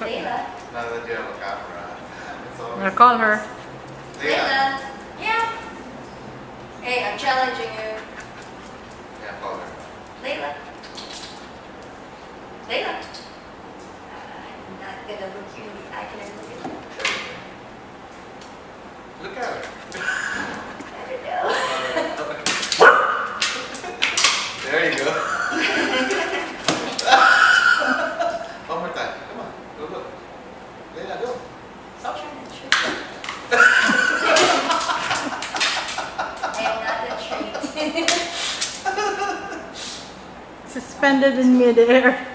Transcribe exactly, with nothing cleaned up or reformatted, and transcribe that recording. Layla. Now that you have a camera, it's always. I'm gonna call her. Layla. Yeah. Hey, I'm challenging you. Yeah, call her. Layla. Layla. I'm not gonna look you in the eye. Can I look at you? Look at her. I don't know. There you go. One more time. Come on. Go look. Layla, go. Stop trying to trick me. I am not the treat. Suspended in midair.